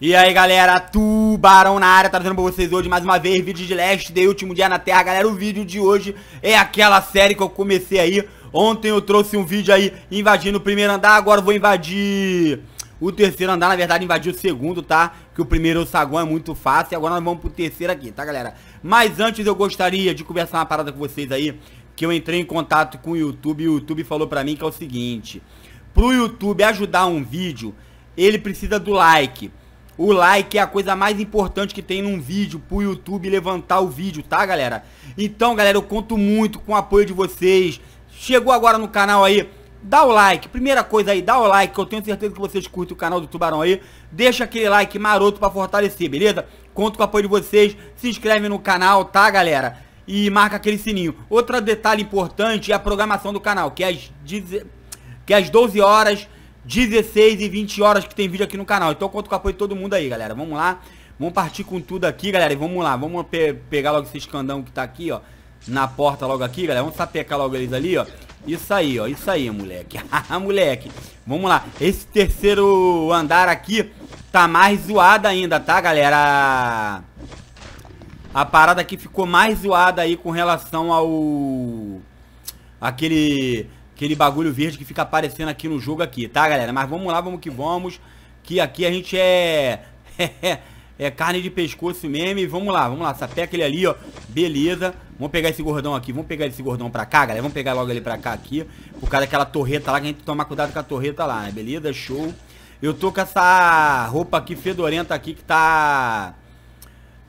E aí galera, Tubarão na área, trazendo pra vocês hoje mais uma vez vídeo de Last, de último dia na Terra. Galera, o vídeo de hoje é aquela série que eu comecei aí. Ontem eu trouxe um vídeo aí invadindo o primeiro andar, agora eu vou invadir o terceiro andar, na verdade invadi o segundo, tá? Que o primeiro saguão é muito fácil, e agora nós vamos pro terceiro aqui, tá galera? Mas antes eu gostaria de conversar uma parada com vocês aí, que eu entrei em contato com o YouTube e o YouTube falou pra mim que é o seguinte: pro YouTube ajudar um vídeo, ele precisa do like. O like é a coisa mais importante que tem num vídeo, pro YouTube levantar o vídeo, tá galera? Então galera, eu conto muito com o apoio de vocês. Chegou agora no canal aí, dá o like, primeira coisa aí, dá o like, que eu tenho certeza que vocês curtem o canal do Tubarão aí. Deixa aquele like maroto pra fortalecer, beleza? Conto com o apoio de vocês, se inscreve no canal, tá galera? E marca aquele sininho. Outro detalhe importante é a programação do canal, que é às 12 horas... 16 e 20 horas que tem vídeo aqui no canal. Então eu conto com o apoio de todo mundo aí, galera. Vamos lá, vamos partir com tudo aqui, galera. E vamos lá, vamos pegar logo esse escandão que tá aqui, ó, na porta logo aqui, galera. Vamos sapecar logo eles ali, ó. Isso aí, ó, isso aí, moleque. Moleque, vamos lá. Esse terceiro andar aqui tá mais zoado ainda, tá, galera? A parada aqui ficou mais zoada aí com relação ao... Aquele bagulho verde que fica aparecendo aqui no jogo aqui, tá galera? Mas vamos lá, vamos que vamos, que aqui a gente é carne de pescoço mesmo. E vamos lá, sapeca ele ali, ó. Beleza, vamos pegar esse gordão aqui. Vamos pegar esse gordão pra cá, galera. Vamos pegar logo ele pra cá aqui, por causa daquela torreta lá, que a gente tem que tomar cuidado com a torreta lá, né? Beleza, show. Eu tô com essa roupa aqui fedorenta aqui, que tá...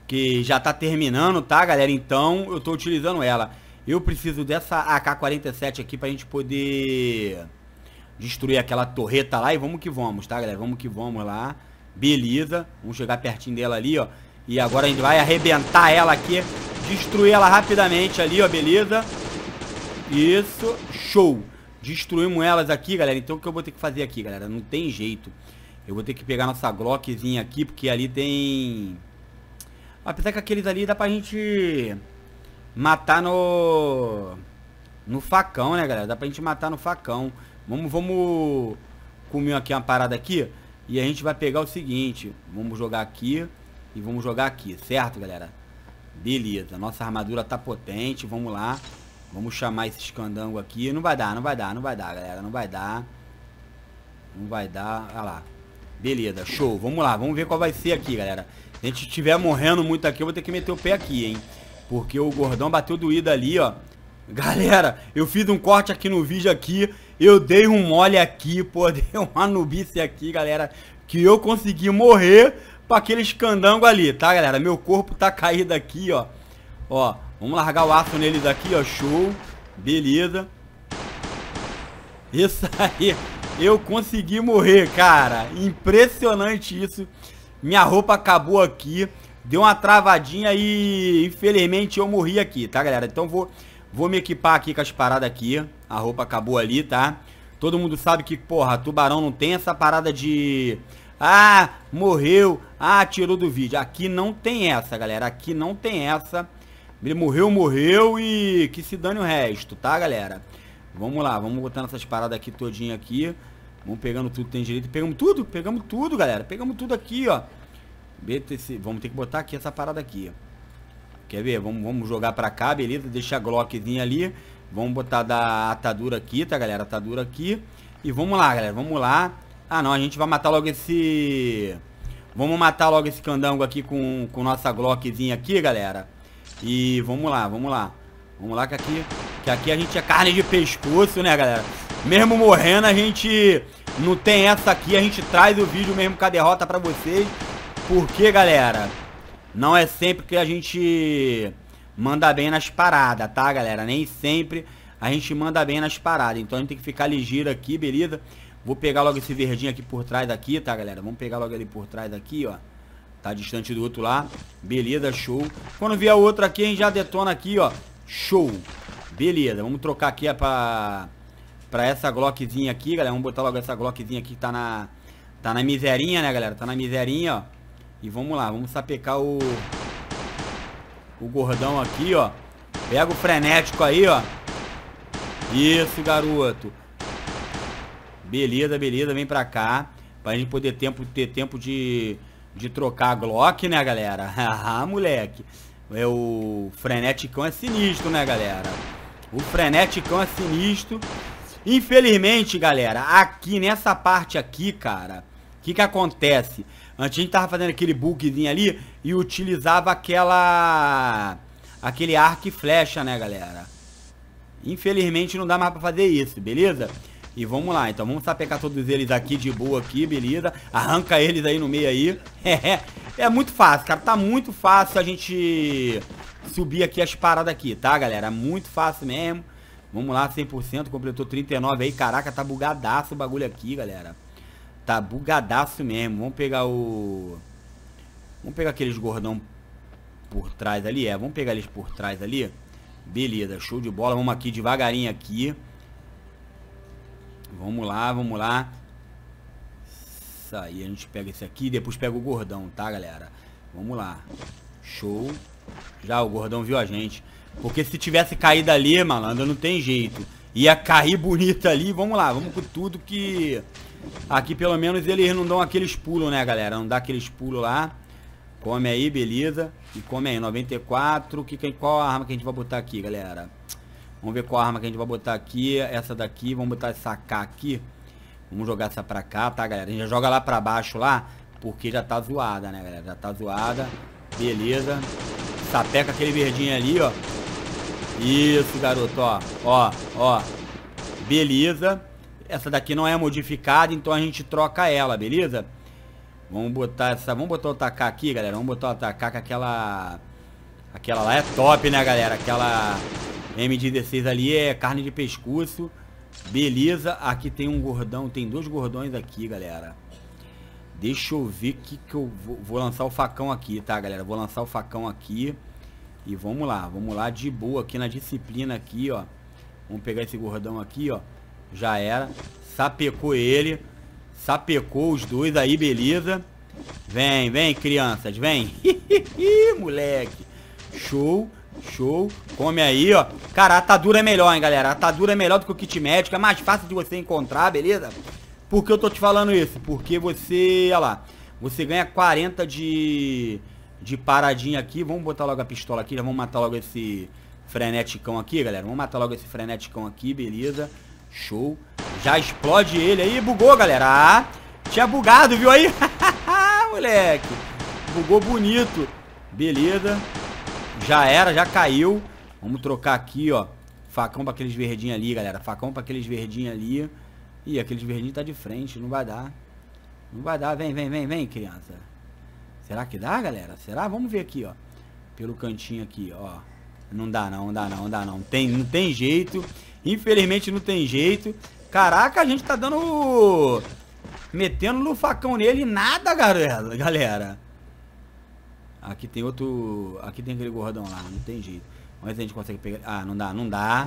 que já tá terminando, tá galera? Então eu tô utilizando ela. Eu preciso dessa AK-47 aqui pra gente poder destruir aquela torreta lá. E vamos que vamos, tá galera? Vamos que vamos lá. Beleza, vamos chegar pertinho dela ali, ó. E agora a gente vai arrebentar ela aqui, destruir ela rapidamente ali, ó, beleza? Isso, show. Destruímos elas aqui, galera. Então o que eu vou ter que fazer aqui, galera? Não tem jeito. Eu vou ter que pegar nossa Glockzinha aqui, porque ali tem... Apesar que aqueles ali dá pra gente... matar no facão, né galera? Dá pra gente matar no facão. Vamos comer aqui uma parada aqui. E a gente vai pegar o seguinte: vamos jogar aqui e vamos jogar aqui, certo galera? Beleza, nossa armadura tá potente. Vamos lá, vamos chamar esse escandango aqui. Não vai dar, não vai dar, não vai dar galera, não vai dar. Não vai dar, olha lá. Beleza, show, vamos lá, vamos ver qual vai ser aqui galera. Se a gente estiver morrendo muito aqui, eu vou ter que meter o pé aqui, hein? Porque o gordão bateu doído ali, ó. Galera, eu fiz um corte aqui no vídeo aqui. Eu dei um mole aqui, pô. Dei uma nubice aqui, galera. Que eu consegui morrer pra aquele escandango ali, tá, galera? Meu corpo tá caído aqui, ó. Ó, vamos largar o aço neles aqui, ó. Show. Beleza. Isso aí. Eu consegui morrer, cara. Impressionante isso. Minha roupa acabou aqui. Deu uma travadinha e infelizmente eu morri aqui, tá galera? Então vou me equipar aqui com as paradas aqui. A roupa acabou ali, tá? Todo mundo sabe que, porra, Tubarão não tem essa parada de... ah, morreu, ah, tirou do vídeo. Aqui não tem essa, galera. Aqui não tem essa. Ele morreu, morreu e que se dane o resto, tá galera? Vamos lá, vamos botando essas paradas aqui todinha aqui. Vamos pegando tudo, tem direito. Pegamos tudo, galera. Pegamos tudo aqui, ó. BTC, vamos ter que botar aqui essa parada aqui. Quer ver? Vamos jogar pra cá, beleza? Deixa a Glockzinha ali. Vamos botar da atadura aqui, tá galera? Atadura aqui. E vamos lá, galera, vamos lá. Ah não, a gente vai matar logo esse... vamos matar logo esse candango aqui com nossa Glockzinha aqui, galera. E vamos lá, vamos lá. Vamos lá que aqui a gente é carne de pescoço, né galera? Mesmo morrendo a gente não tem essa aqui. A gente traz o vídeo mesmo com a derrota pra vocês. Porque, galera, não é sempre que a gente manda bem nas paradas, tá, galera? Nem sempre a gente manda bem nas paradas. Então a gente tem que ficar ligeiro aqui, beleza? Vou pegar logo esse verdinho aqui por trás aqui, tá, galera? Vamos pegar logo ele por trás aqui, ó. Tá distante do outro lá. Beleza, show. Quando vier o outro aqui, a gente já detona aqui, ó. Show. Beleza, vamos trocar aqui pra essa Glockzinha aqui, galera. Vamos botar logo essa Glockzinha aqui que tá na miserinha, né, galera? Tá na miserinha, ó. E vamos lá, vamos sapecar o gordão aqui, ó. Pega o frenético aí, ó. Isso, garoto. Beleza, beleza, vem pra cá. Pra gente poder ter tempo de trocar a Glock, né, galera? Ah, moleque. O freneticão é sinistro, né, galera? O freneticão é sinistro. Infelizmente, galera, aqui nessa parte aqui, cara, o que que acontece? Antes a gente tava fazendo aquele bugzinho ali e utilizava aquele arco e flecha, né, galera? Infelizmente não dá mais pra fazer isso, beleza? E vamos lá, então vamos sapecar todos eles aqui de boa aqui, beleza? Arranca eles aí no meio aí. É muito fácil, cara, tá muito fácil a gente subir aqui as paradas aqui, tá, galera? Muito fácil mesmo. Vamos lá, 100%, completou 39 aí. Caraca, tá bugadaço o bagulho aqui, galera. Tá bugadaço mesmo. Vamos pegar aqueles gordão por trás ali, vamos pegar eles por trás ali. Beleza, show de bola. Vamos aqui devagarinho aqui. Vamos lá, vamos lá. Isso aí, a gente pega esse aqui e depois pega o gordão, tá, galera? Vamos lá. Show. Já o gordão viu a gente. Porque se tivesse caído ali, malandro, não tem jeito. Ia cair bonito ali. Vamos lá, vamos com tudo que... Aqui pelo menos eles não dão aqueles pulos, né, galera? Não dá aqueles pulos lá. Come aí, beleza. E come aí, 94. Qual a arma que a gente vai botar aqui, galera? Vamos ver qual a arma que a gente vai botar aqui. Essa daqui, vamos botar essa AK aqui. Vamos jogar essa pra cá, tá, galera? A gente já joga lá pra baixo lá, porque já tá zoada, né, galera? Já tá zoada. Beleza. Sapeca aquele verdinho ali, ó. Isso, garoto, ó. Ó, ó. Beleza. Essa daqui não é modificada, então a gente troca ela, beleza? Vamos botar essa... Vamos botar o AK aqui, galera. Vamos botar o AK com aquela... Aquela lá é top, né, galera? Aquela... M16 ali é carne de pescoço. Beleza, aqui tem um gordão. Tem dois gordões aqui, galera. Deixa eu ver que eu vou lançar o facão aqui, tá, galera? Vou lançar o facão aqui. E vamos lá de boa aqui na disciplina aqui, ó. Vamos pegar esse gordão aqui, ó. Já era, sapecou ele. Sapecou os dois aí, beleza. Vem, vem, crianças, vem. Moleque. Show. Show, come aí, ó. Cara, a atadura é melhor, hein, galera. A atadura é melhor do que o kit médico, é mais fácil de você encontrar, beleza? Por que eu tô te falando isso? Porque você, olha lá, você ganha 40 de paradinha aqui. Vamos botar logo a pistola aqui, já vamos matar logo esse freneticão aqui, galera. Vamos matar logo esse freneticão aqui, beleza? Show, já explode ele aí, bugou, galera. Ah, tinha bugado, viu aí? Moleque, bugou bonito. Beleza. Já era, já caiu. Vamos trocar aqui, ó. Facão pra aqueles verdinhos ali, galera. Facão pra aqueles verdinhos ali. Ih, aqueles verdinhos tá de frente, não vai dar. Não vai dar, vem, vem, vem, vem, criança. Será que dá, galera? Será? Vamos ver aqui, ó. Pelo cantinho aqui, ó. Não dá não, não dá não, não dá não. Não tem jeito. Infelizmente não tem jeito. Caraca, a gente tá dando... Metendo no facão nele e nada, galera. Aqui tem outro... Aqui tem aquele gordão lá, não tem jeito. Mas a gente consegue pegar... Ah, não dá, não dá.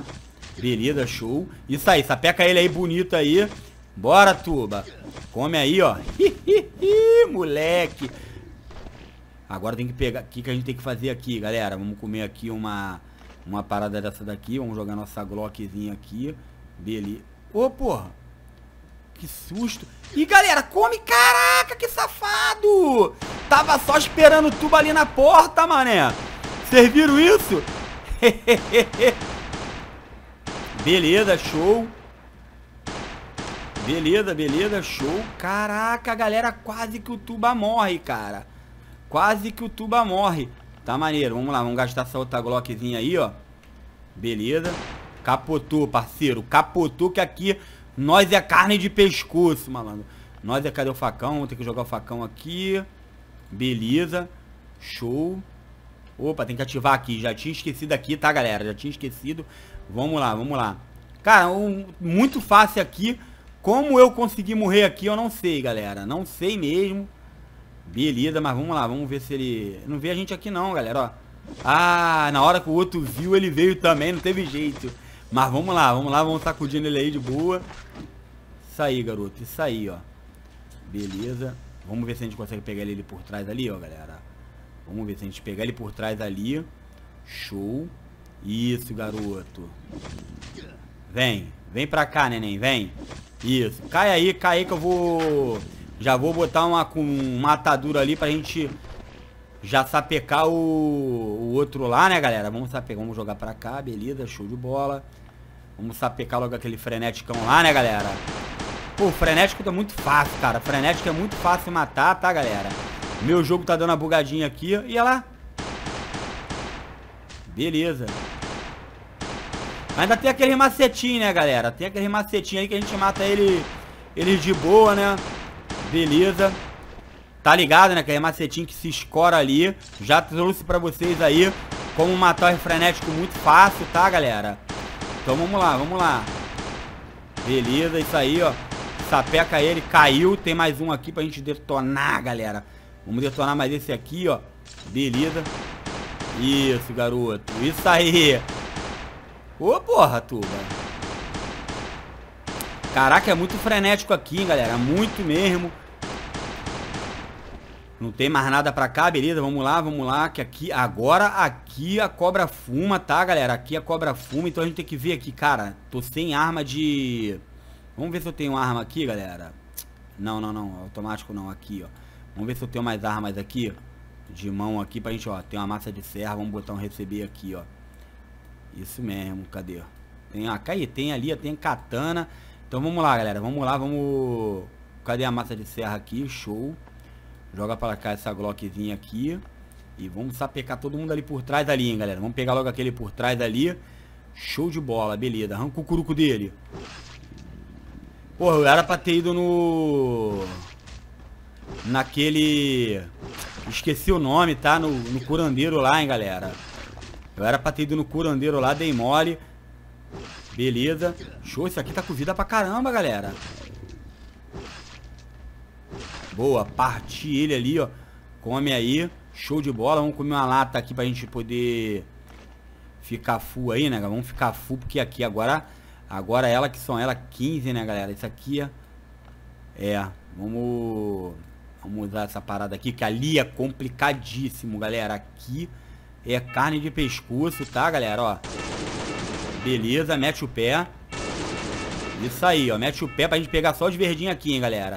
Beleza, show. Isso aí, sapeca ele aí, bonito aí. Bora, tuba. Come aí, ó. Moleque. Agora tem que pegar... O que que a gente tem que fazer aqui, galera? Vamos comer aqui uma parada dessa daqui. Vamos jogar nossa Glockzinha aqui. Beleza. Ô, porra. Que susto. E, galera, come... Caraca, que safado. Tava só esperando o tubo ali na porta, mané. Vocês viram isso? Beleza, show. Beleza, beleza, show. Caraca, galera, quase que o tuba morre, cara. Quase que o tuba morre. Tá maneiro, vamos lá, vamos gastar essa outra Glockzinha aí, ó. Beleza. Capotou, parceiro. Capotou que aqui nós é carne de pescoço, malandro. Nós é... Cadê o facão? Vamos ter que jogar o facão aqui. Beleza, show. Opa, tem que ativar aqui. Já tinha esquecido aqui, tá, galera? Já tinha esquecido. Vamos lá, vamos lá. Cara, muito fácil aqui. Como eu consegui morrer aqui, eu não sei, galera. Não sei mesmo. Beleza, mas vamos lá. Vamos ver se ele... Não vê a gente aqui não, galera, ó. Ah, na hora que o outro viu, ele veio também. Não teve jeito. Mas vamos lá, vamos lá. Vamos sacudindo ele aí de boa. Isso aí, garoto. Isso aí, ó. Beleza. Vamos ver se a gente consegue pegar ele por trás ali, ó, galera. Vamos ver se a gente pegar ele por trás ali. Show. Isso, garoto. Vem. Vem pra cá, neném. Vem. Isso. Cai aí que eu vou... Já vou botar uma com matadura ali pra gente já sapecar o outro lá, né, galera? Vamos sapecar, vamos jogar pra cá, beleza, show de bola. Vamos sapecar logo aquele frenéticão lá, né, galera? Pô, frenético tá muito fácil, cara. Frenético é muito fácil matar, tá, galera? Meu jogo tá dando uma bugadinha aqui. E olha lá. Beleza. Ainda tem aquele macetinho, né, galera? Tem aquele macetinho aí que a gente mata ele de boa, né? Beleza. Tá ligado, né? Aquele macetinho que se escora ali. Já trouxe pra vocês aí como matar o frenético muito fácil, tá, galera? Então vamos lá, vamos lá. Beleza, isso aí, ó. Sapeca ele, caiu. Tem mais um aqui pra gente detonar, galera. Vamos detonar mais esse aqui, ó. Beleza. Isso, garoto. Isso aí. Ô, porra, Tuba. Caraca, é muito frenético aqui, hein, galera. Muito mesmo. Não tem mais nada pra cá, beleza. Vamos lá, que aqui... Agora, aqui a cobra fuma, tá, galera? Aqui a cobra fuma, então a gente tem que ver aqui, cara. Tô sem arma de... Vamos ver se eu tenho arma aqui, galera. Não, não, não. Automático não. Aqui, ó. Vamos ver se eu tenho mais armas aqui, ó. De mão aqui pra gente, ó. Tem uma massa de serra. Vamos botar um receber aqui, ó. Isso mesmo. Cadê, ó? Tem a AK, tem ali, ó. Tem katana. Então vamos lá, galera. Vamos lá, vamos... Cadê a massa de serra aqui? Show. Joga pra cá essa glockzinha aqui. E vamos sapecar todo mundo ali por trás ali, hein, galera. Vamos pegar logo aquele por trás ali. Show de bola. Beleza. Arranca o curuco dele. Porra, eu era pra ter ido no... Naquele... Esqueci o nome, tá? No curandeiro lá, hein, galera. Eu era pra ter ido no curandeiro lá, dei mole. Beleza. Show, isso aqui tá com vida pra caramba, galera. Boa, parti ele ali, ó. Come aí. Show de bola. Vamos comer uma lata aqui pra gente poder ficar full aí, né, galera? Vamos ficar full, porque aqui agora... Agora ela que são ela 15, né, galera? Isso aqui é... Vamos usar essa parada aqui, que ali é complicadíssimo, galera. Aqui é carne de pescoço, tá, galera? Ó. Beleza, mete o pé. Isso aí, ó. Mete o pé pra gente pegar só os verdinhos aqui, hein, galera?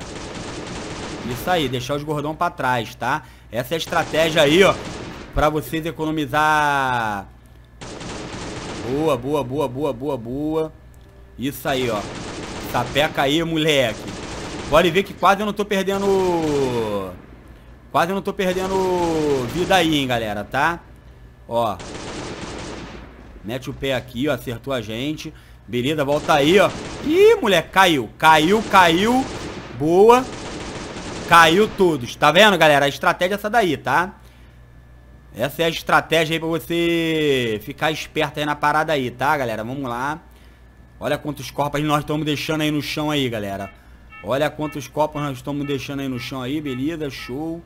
Isso aí, deixar os gordão pra trás, tá? Essa é a estratégia aí, ó. Pra vocês economizar... Boa, boa, boa, boa, boa, boa. Isso aí, ó. Sapeca aí, moleque. Pode ver que quase eu não tô perdendo... Quase eu não tô perdendo vida aí, hein, galera, tá? Ó. Mete o pé aqui, ó. Acertou a gente. Beleza, volta aí, ó. Ih, moleque, caiu. Caiu, caiu. Boa. Caiu todos. Tá vendo, galera? A estratégia é essa daí, tá? Essa é a estratégia aí pra você ficar esperto aí na parada aí, tá, galera? Vamos lá. Olha quantos corpos nós estamos deixando aí no chão aí, galera. Olha quantos corpos nós estamos deixando aí no chão aí, beleza? Show.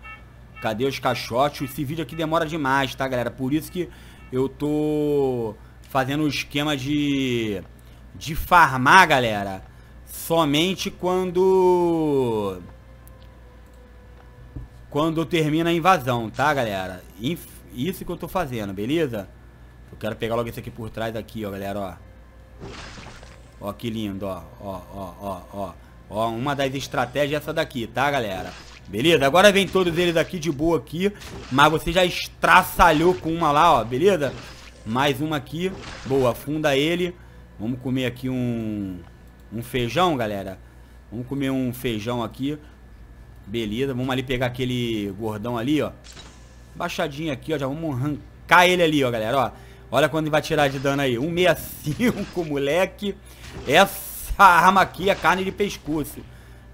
Cadê os caixotes? Esse vídeo aqui demora demais, tá, galera? Por isso que eu tô fazendo um esquema de farmar, galera. Somente quando... Quando termina a invasão, tá, galera? Isso que eu tô fazendo, beleza? Eu quero pegar logo esse aqui por trás aqui, ó, galera, ó. Ó, que lindo, ó. Ó, ó, ó, ó. Ó, uma das estratégias é essa daqui, tá, galera? Beleza? Agora vem todos eles aqui de boa aqui. Mas você já estraçalhou com uma lá, ó, beleza? Mais uma aqui. Boa, afunda ele. Vamos comer aqui um feijão, galera. Vamos comer um feijão aqui. Beleza, vamos ali pegar aquele gordão ali, ó. Baixadinha aqui, ó. Já vamos arrancar ele ali, ó, galera, ó. Olha quando ele vai tirar de dano aí. 165, moleque. Essa arma aqui é carne de pescoço.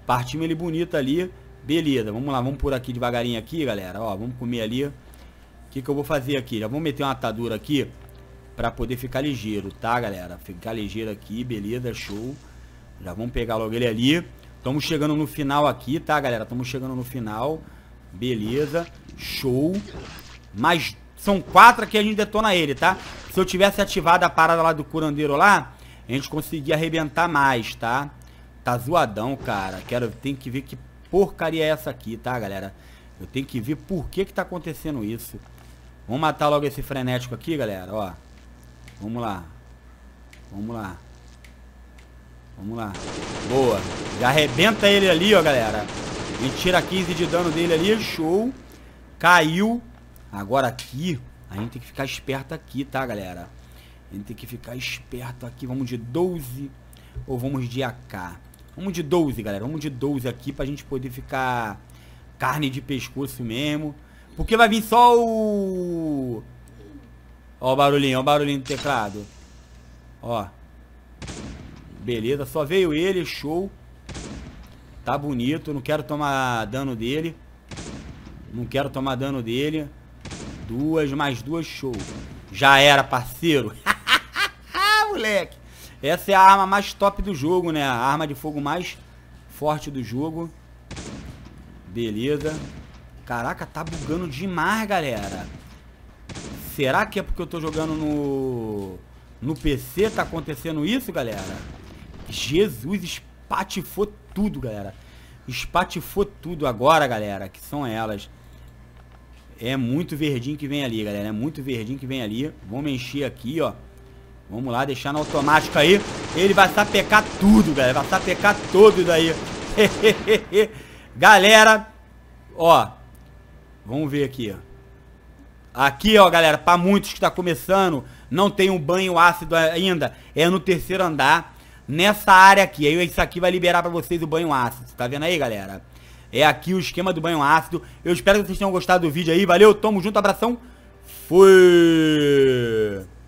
Partimos ele bonito ali. Beleza, vamos lá, vamos por aqui devagarinho aqui, galera. Ó, vamos comer ali. O que que eu vou fazer aqui? Já vamos meter uma atadura aqui pra poder ficar ligeiro, tá, galera? Ficar ligeiro aqui, beleza, show. Já vamos pegar logo ele ali. Estamos chegando no final aqui, tá, galera? Estamos chegando no final. Beleza. Show. Mas são 4 que a gente detona ele, tá? Se eu tivesse ativado a parada lá do curandeiro lá, a gente conseguia arrebentar mais, tá? Tá zoadão, cara. Tenho que ver que porcaria é essa aqui, tá, galera? Eu tenho que ver por que tá acontecendo isso. Vamos matar logo esse frenético aqui, galera, ó. Vamos lá. Vamos lá. Vamos lá. Boa. Já arrebenta ele ali, ó, galera. A gente tira 15 de dano dele ali. Show. Caiu. Agora aqui, a gente tem que ficar esperto aqui, tá, galera? A gente tem que ficar esperto aqui. Vamos de 12 ou vamos de AK? Vamos de 12, galera. Vamos de 12 aqui pra gente poder ficar carne de pescoço mesmo. Porque vai vir só o... ó o barulhinho do teclado. Ó. Beleza, só veio ele, show. Tá bonito, não quero tomar dano dele. Não quero tomar dano dele. Duas, mais duas, show. Já era, parceiro. Moleque. Essa é a arma mais top do jogo, né? A arma de fogo mais forte do jogo. Beleza. Caraca, tá bugando demais, galera. Será que é porque eu tô jogando no PC? Tá acontecendo isso, galera? Jesus, espatifou tudo, galera. Espatifou tudo agora, galera. Que são elas. É muito verdinho que vem ali, galera. É muito verdinho que vem ali. Vamos encher aqui, ó. Vamos lá, deixar na automática aí. Ele vai sapecar tudo, galera. Vai sapecar todo daí. Galera, ó. Vamos ver aqui, ó. Aqui, ó, galera, para muitos que tá começando, não tem um banho ácido ainda, é no terceiro andar, nessa área aqui. Aí isso aqui vai liberar para vocês o banho ácido, tá vendo aí, galera? É aqui o esquema do banho ácido. Eu espero que vocês tenham gostado do vídeo aí, valeu, tamo junto, abração, fui!